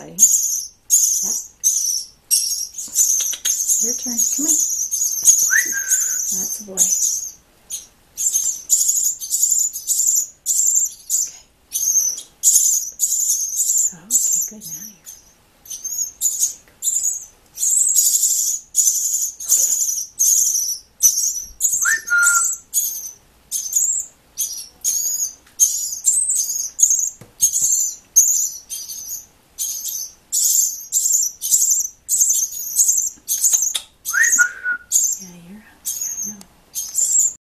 everybody. Yep. Your turn. Come on.